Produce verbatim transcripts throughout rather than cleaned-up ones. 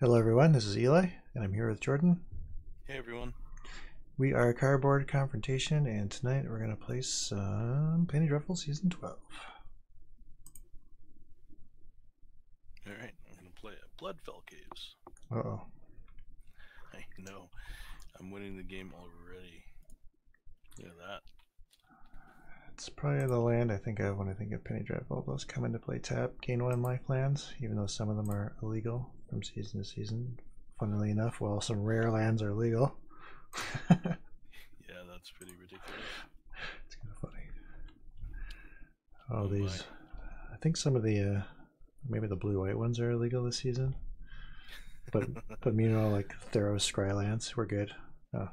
Hello everyone, this is Eli, and I'm here with Jordan. Hey everyone. We are Cardboard Confrontation, and tonight we're going to play some Penny Dreadful Season twelve. Alright, I'm going to play a Bloodfell Caves. Uh-oh. I know. I'm winning the game already. Look at that. It's probably the land I think of when I think of Penny Dreadful. Those come into play tap, gain one life lands, even though some of them are illegal from season to season. Funnily enough, while some rare lands are legal. Yeah, that's pretty ridiculous. It's kind of funny. All oh, these, my. I think some of the, uh, maybe the blue-white ones are illegal this season. But, but you know, like Theros Scrylands, we're good. Oh.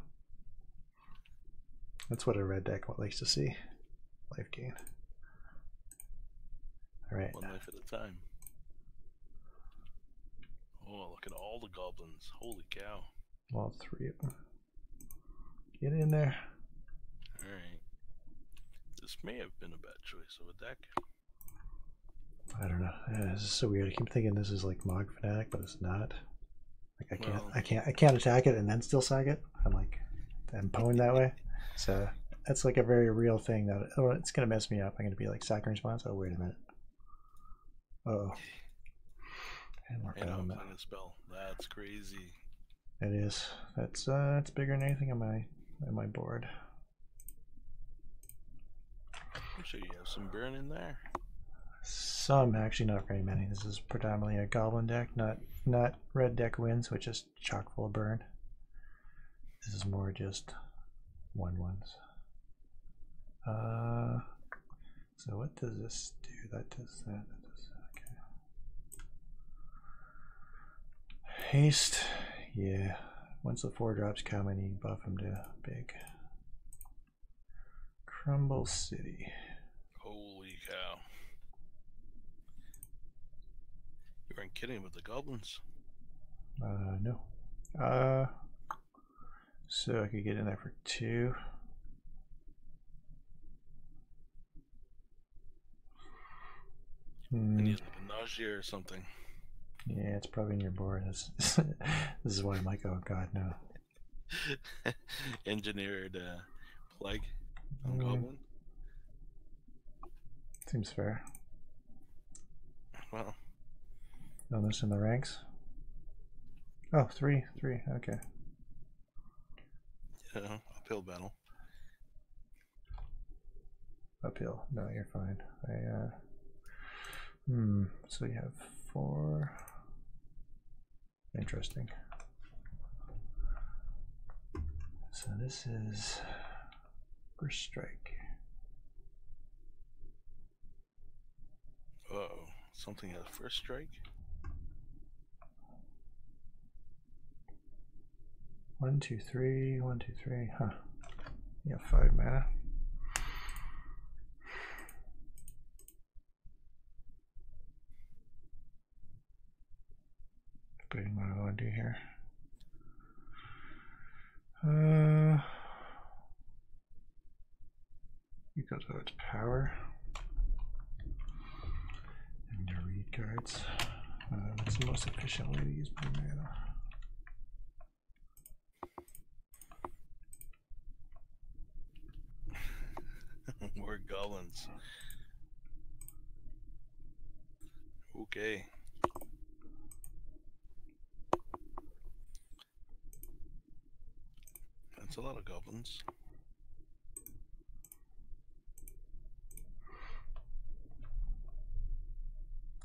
That's what a red deck likes to see. Life gain. All right. One life at a time. Oh, look at all the goblins. Holy cow. All three of them. Get in there. All right. This may have been a bad choice of a deck. I don't know. Yeah, this is so weird. I keep thinking this is like Mog Fanatic, but it's not. Like I can't, well, I can't, I can't attack it and then still sack it. I'm like, I'm pwned that way. So. That's like a very real thing that, oh, it's going to mess me up. I'm going to be like, sack and response. Oh, wait a minute. Uh-oh. And we're playing a spell. That's crazy. It is. That's uh, that's bigger than anything on my on my board. I'm sure you have some burn in there. Some, actually, not very many. This is predominantly a goblin deck, not not red deck wins, which is chock full of burn. This is more just one ones. Uh, so what does this do? That does that. That does that. Okay. Haste. Yeah. Once the four drops come, I need to buff them to big. Crumble City. Holy cow! You weren't kidding about the goblins. Uh, no. Uh, so I could get in there for two. Hmm. I need like a nausea or something. Yeah, it's probably in your board. This, this is why I'm like, oh god, no. Engineered uh, Plague on mm. Goblin. Seems fair. Well. No, this in the ranks? Oh, three, three, okay. Yeah, uphill battle. Uphill. No, you're fine. I, uh... Hmm, so you have four. Interesting. So this is Burst Strike. Uh oh, something has First Strike? One, two, three, one, two, three, huh. You have five mana. Putting what I want to do here. Uh, you go to its power. And to read cards. Um, it's the most efficient way to use my mana. More goblins. Okay. That's a lot of goblins.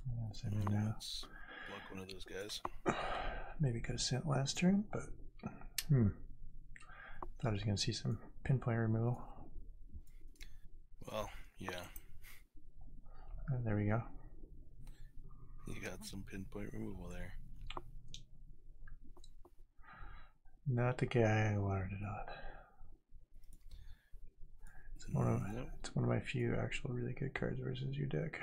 Yes, I mean, mm, let's block one of those guys. Maybe could have sent last turn, but hmm. Thought I was going to see some pinpoint removal. Well, yeah. And there we go. You got some pinpoint removal there. Not the guy I wanted it on. It's one of nope. it's one of my few actual really good cards versus your deck.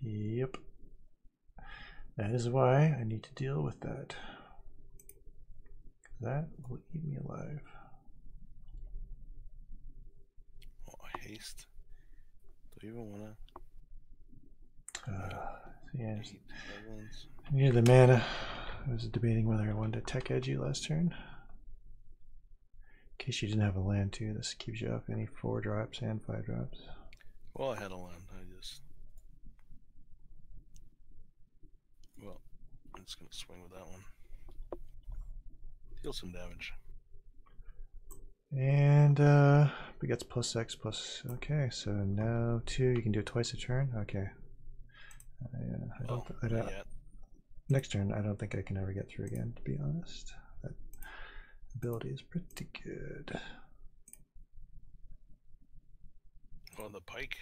Yep. That is why I need to deal with that. That will eat me alive. Oh, haste. Do you even wanna? Uh, so yeah, just, I needed the mana. I was debating whether I wanted to tech edge you last turn. In case you didn't have a land too, this keeps you off any four drops and five drops. Well, I had a land. I just well, I'm just gonna swing with that one. Deal some damage. And uh, we got plus X plus. Okay, so now two. You can do it twice a turn. Okay. I, uh, I don't. Oh, I don't. Yet. Next turn, I don't think I can ever get through again. To be honest. Ability is pretty good. On the pike,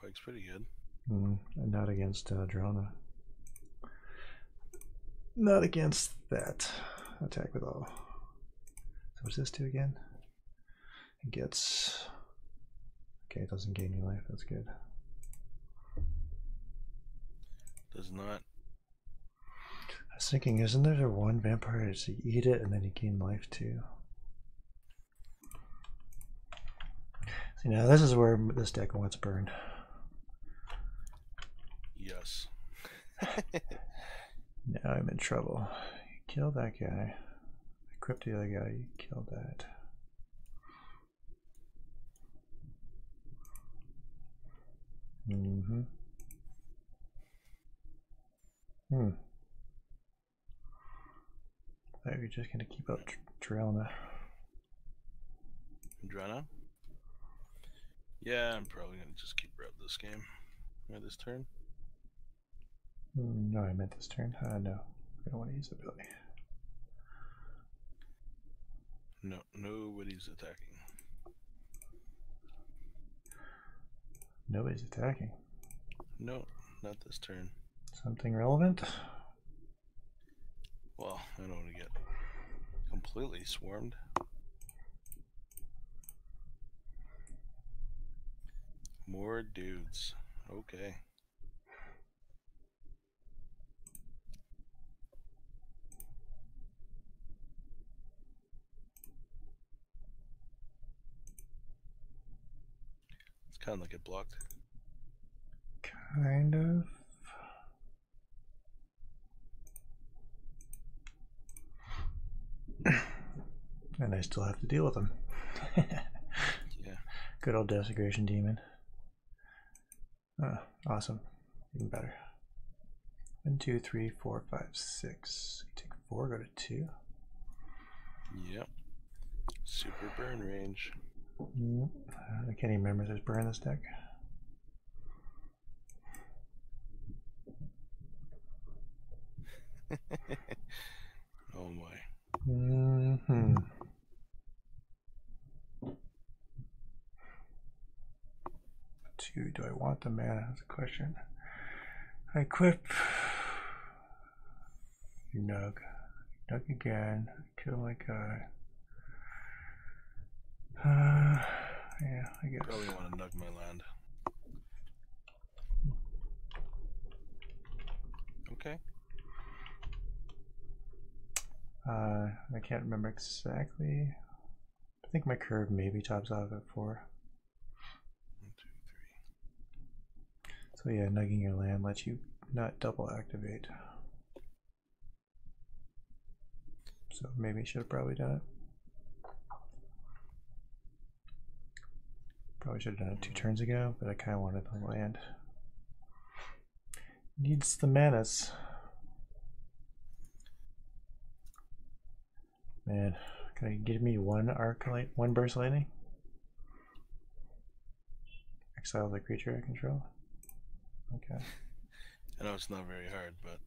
pike's pretty good. Mm, and not against uh, Drana. Not against that. Attack with all. So what's this do again? It gets. Okay, it doesn't gain any life. That's good. Does not. I was thinking, isn't there one vampire that's you eat it and then you gain life too? See, now this is where this deck wants burn. Yes. Now I'm in trouble. You kill that guy. Equip the other guy, you kill that. Mm-hmm. Hmm. I thought you're just gonna keep up Drana. Drana? Yeah, I'm probably gonna just keep her up this game. Or this turn. No, I meant this turn. Uh, no. I don't want to use the ability. No, nobody's attacking. Nobody's attacking? No, not this turn. Something relevant? Well, I don't want to get completely swarmed. More dudes. Okay. It's kind of like it blocked. Kind of. And I still have to deal with them. Yeah. Good old Desecration Demon. Oh, awesome. Even better. One, two, three, four, five, six. You take four, go to two. Yep. Super burn range. Mm-hmm. I can't even remember if there's burn in this deck. Oh my. Mm-hmm. Two, do I want the mana? That's a question. I equip Nug. Nug again. Kill my guy. Uh, yeah, I guess. Probably want to nug my land. Okay. Uh, I can't remember exactly. I think my curve maybe tops off at four. One, two, three. So yeah, nugging your land lets you not double activate. So maybe I should have probably done it. Probably should have done it two turns ago, but I kind of wanted the land. Needs the manas. Man, can you give me one arc light, one burst lightning? Exile the creature I control. Okay. I know it's not very hard, but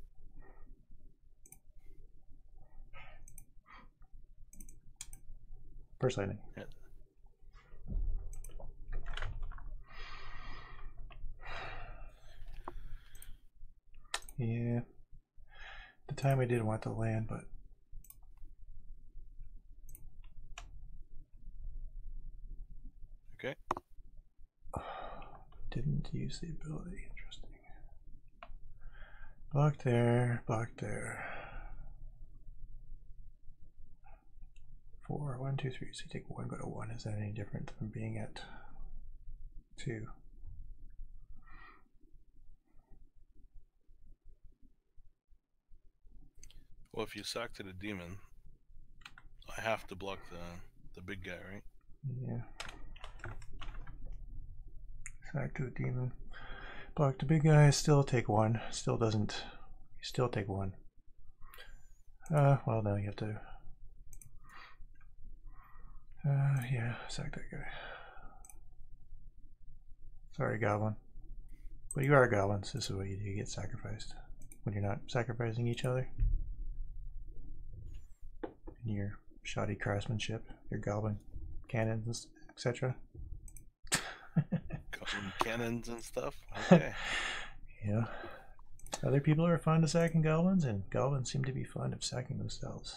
burst lightning. Yeah. Yeah. At the time I did want to land, but. Okay. Didn't use the ability. Interesting. Block there. Block there. Four. One, two, three. So you take one, go to one. Is that any different from being at two? Well, if you sock to the demon, I have to block the the big guy, right? Yeah. Sock to the demon. Block the big guy, still take one. Still doesn't. You still take one. Uh, well, no, you have to. Uh, yeah, sack that guy. Sorry, Goblin. But you are Goblins, this is what you do, you get sacrificed. When you're not sacrificing each other. In your shoddy craftsmanship, your Goblin cannons, et cetera. Goblin cannons and stuff? Okay. Yeah. Other people are fond of sacking Goblins, and Goblins seem to be fond of sacking themselves.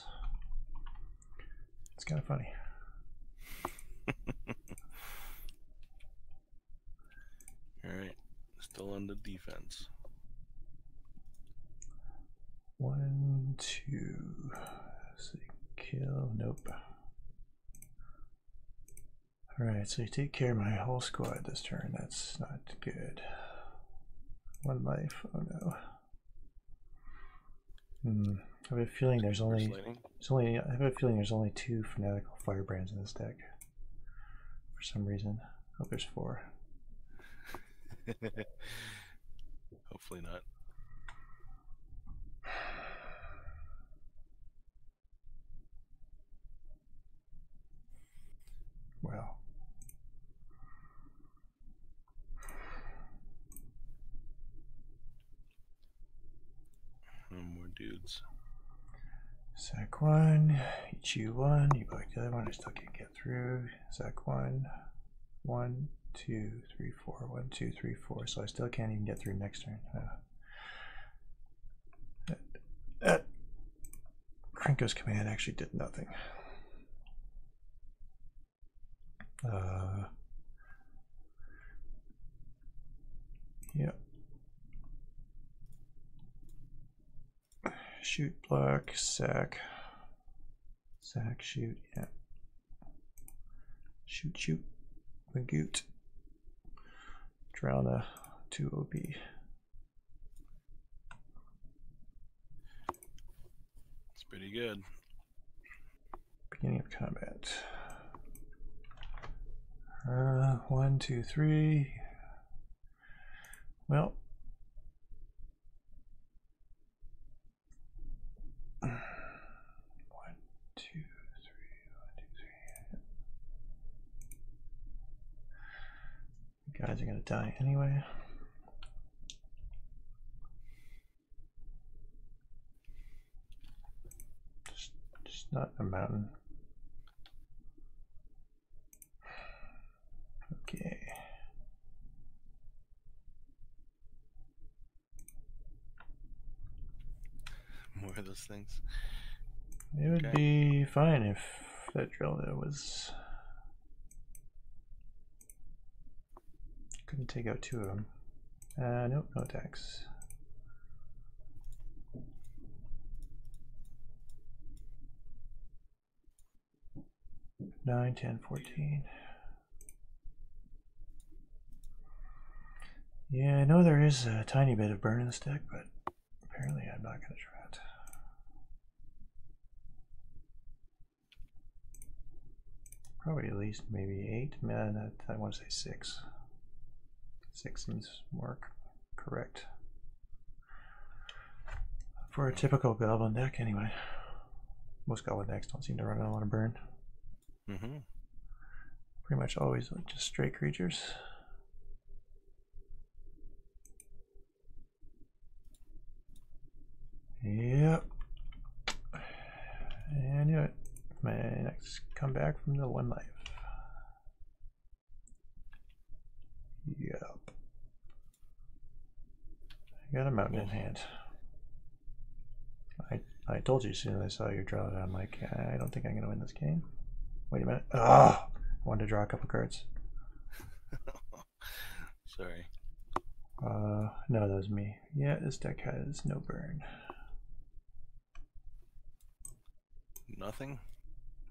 It's kind of funny. Alright, still on the defense. One, two, so kill, nope. Alright, so you take care of my whole squad this turn, that's not good. One life, oh no. Hmm, I have a feeling there's only, there's only, I have a feeling there's only two Fanatical Firebrands in this deck. For some reason. I hope there's four. Hopefully not. Well. No more dudes. Sack one, each you one, you block the other one, I still can't get through. Sack one, one, two, three, four, one, two, three, four, so I still can't even get through next turn. Uh, that Krenko's Command actually did nothing. Uh, yeah. Shoot, block, sack, sack, shoot, yeah, shoot, shoot, magoot, Drana, two O P. It's pretty good. Beginning of combat. Uh, one, two, three. Well. Guys are gonna die anyway. Just, just not a mountain. Okay. More of those things. It would okay. be fine if that drill there was. Couldn't take out two of them. Uh, nope, no attacks. Nine, ten, fourteen. Yeah, I know there is a tiny bit of burn in this deck, but apparently I'm not going to try it. Probably at least maybe eight. Man, I want to say six. Six seems more correct for a typical Goblin deck, anyway. Most Goblin decks don't seem to run out on a burn. Mm-hmm. Pretty much always like just stray creatures. Yep. And I knew it. My next comeback from the one life. Yep. I got a mountain in hand. I I told you as soon as I saw your draw that I'm like, I don't think I'm gonna win this game. Wait a minute. Ah, oh, I wanted to draw a couple cards. Sorry. Uh no, that was me. Yeah, this deck has no burn. Nothing?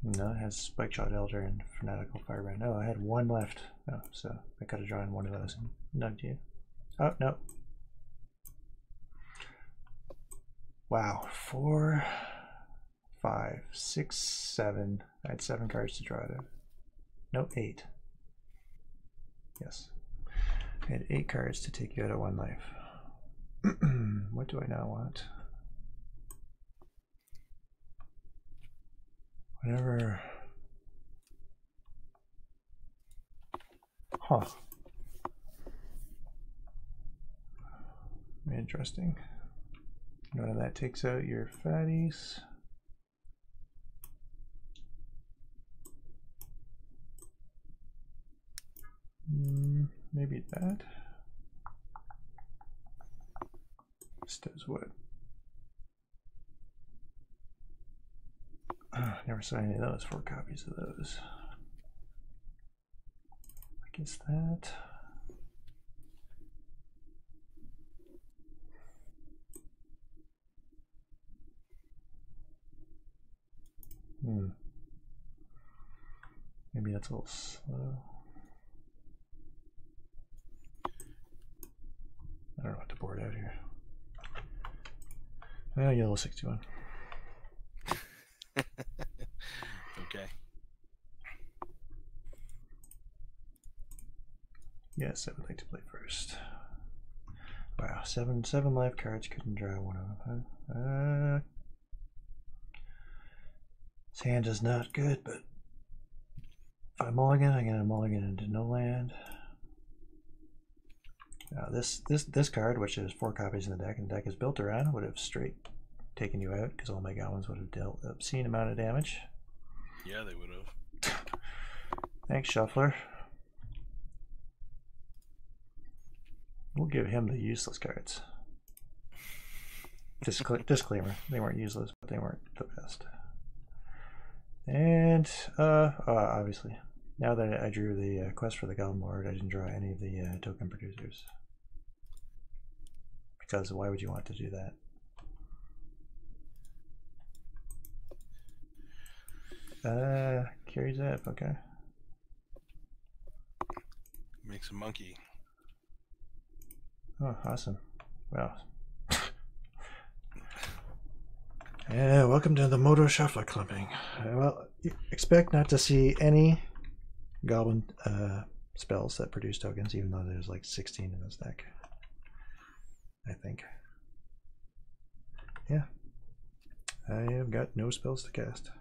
No, it has Spike Shot Elder and Fanatical Firebrand. No, I had one left. No, so I could have drawn one of those and nugged you. Oh, no. Wow, four five, six, seven. I had seven cards to draw out of. No, eight. Yes. I had eight cards to take you out of one life. What do I now want? Whatever. Huh. Interesting. None of that takes out your fatties. Mm, maybe that. This does what? Uh, never saw any of those. Four copies of those. I guess that. Hmm. Maybe that's a little slow. I don't know what to board out here. Well, yellow sixty-one. Okay. Yes, I would like to play first. Wow, seven seven live cards, couldn't draw one of them. Huh? Uh, This hand is not good, but if I mulligan, I'm gonna mulligan into no land. Now this this this card, which is four copies in the deck, and the deck is built around, would have straight taken you out because all my goblins would have dealt an obscene amount of damage. Yeah, they would have. Thanks, Shuffler. We'll give him the useless cards. Discla disclaimer: they weren't useless, but they weren't the best. And uh, uh, obviously, now that I drew the uh, Quest for the Goblin Lord, I didn't draw any of the uh, token producers. Because why would you want to do that? Uh, carries up, okay. Makes a monkey. Oh, awesome. Wow. Yeah, welcome to the Moto Shuffler clumping. Uh, well, expect not to see any goblin uh, spells that produce tokens, even though there's like sixteen in this deck, I think. Yeah. I have got no spells to cast.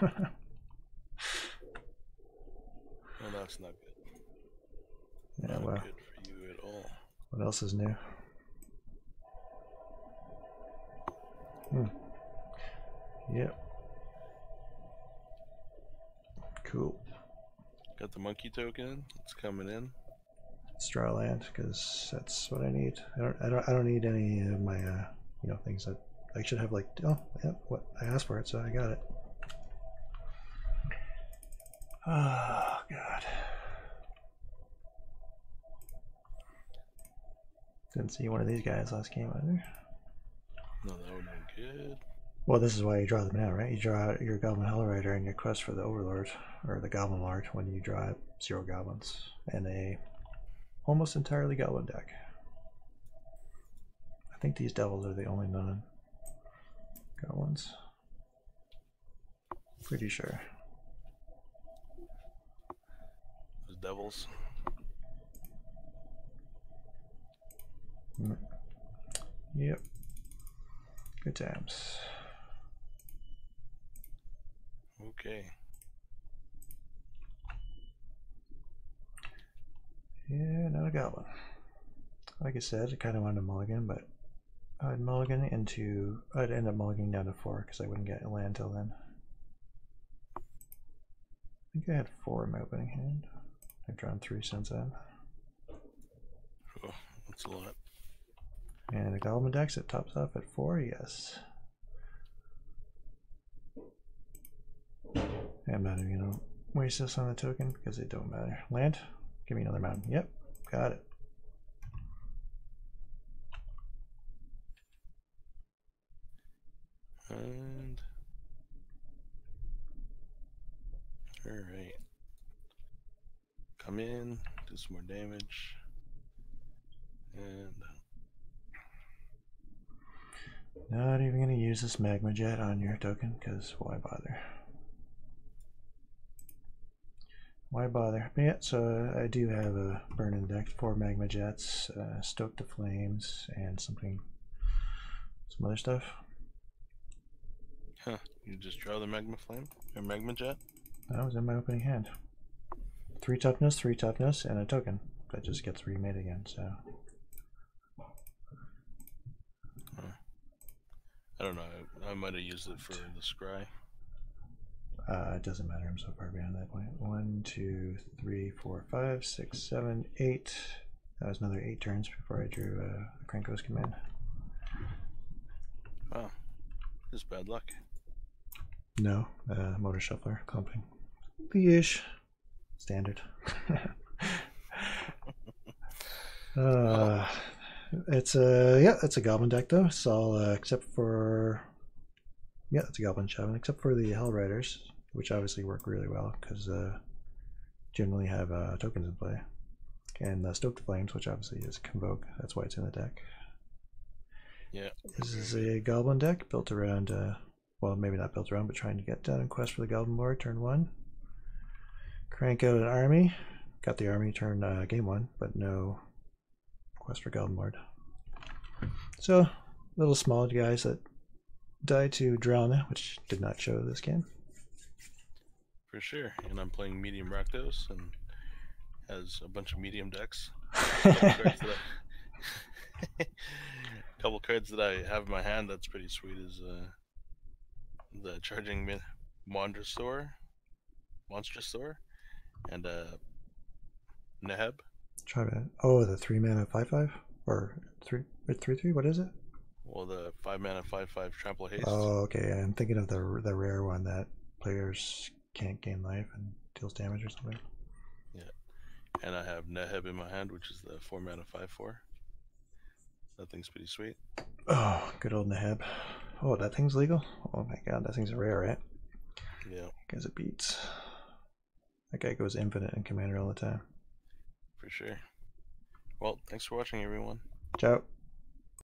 Well, that's not good. Yeah, not well. Good for you at all. What else is new? Hmm. Yep. Cool. Got the monkey token. It's coming in. Let's draw a land because that's what I need. I don't. I don't. I don't need any of my, uh, you know, things that I should have. Like, oh, yeah, what I asked for it, so I got it. Oh God. Didn't see one of these guys last game either. No, that would be good. Well, this is why you draw them now, right? You draw out your Goblin Hellrider and your Quest for the Overlord, or the Goblin Lord, when you draw zero goblins and a almost entirely goblin deck. I think these devils are the only non-goblins. Pretty sure. Those devils. Mm. Yep. Good times. Okay. Yeah, not a goblin. Like I said, I kind of wanted to mulligan, but I'd mulligan into. I'd end up mulliganing down to four because I wouldn't get a land till then. I think I had four in my opening hand. I've drawn three since then. Oh, that's a lot. And the Goblin Dex, it tops off at four, yes. I'm not even going to waste this on the token because it don't matter. Land, give me another mountain. Yep, got it. And... Alright. Come in, do some more damage. And... Not even going to use this Magma Jet on your token, because why bother? Why bother? But yeah, so I do have a burn-in deck, four Magma Jets, uh, Stoke the Flames, and something, some other stuff. Huh, you just draw the Magma Flame? Or Magma Jet? That was in my opening hand. Three toughness, three toughness, and a token. That just gets remade again, so... I don't know, I, I might have used it for the scry. Uh, it doesn't matter, I'm so far behind that point. One, two, three, four, five, six, seven, eight. That was another eight turns before I drew uh, a Krenko's Command. Wow, this is bad luck. No, uh, motor shuffler, clumping. The-ish. Standard. uh... It's a, yeah, it's a goblin deck though, it's all, uh, except for, yeah, it's a goblin shaman, except for the Hellriders, which obviously work really well, because uh, generally have uh, tokens in play. And uh, Stoke the Flames, which obviously is Convoke, that's why it's in the deck. Yeah. This is a goblin deck built around, uh, well, maybe not built around, but trying to get down in Quest for the Goblin Lord, turn one. Crank out an army, got the army turn uh, game one, but no... Quest for Goblin Lord. So, little small guys that die to Drana, which did not show this game. For sure, and I'm playing medium Rakdos, and has a bunch of medium decks. A couple, cards I, a couple cards that I have in my hand that's pretty sweet is uh, the Charging Mondrasaur, Monstrosaur, and uh, Neheb. Try that. Oh, the three mana five five or three three three. What is it? Well, the five mana five five trample haste. Oh, okay. I'm thinking of the the rare one that players can't gain life and deals damage or something. Yeah, and I have Neheb in my hand, which is the four mana five four. That thing's pretty sweet. Oh, good old Neheb. Oh, that thing's legal. Oh my god, that thing's rare, right? Yeah. Because it beats. That guy goes infinite in Commander all the time. For sure. Well, thanks for watching, everyone. Ciao.